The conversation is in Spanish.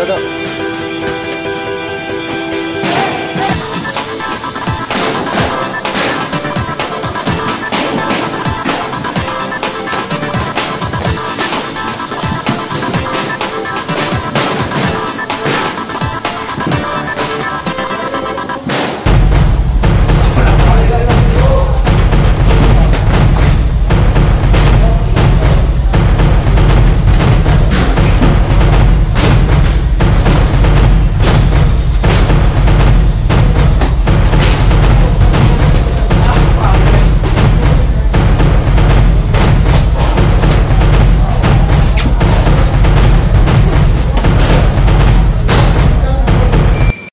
Duduk.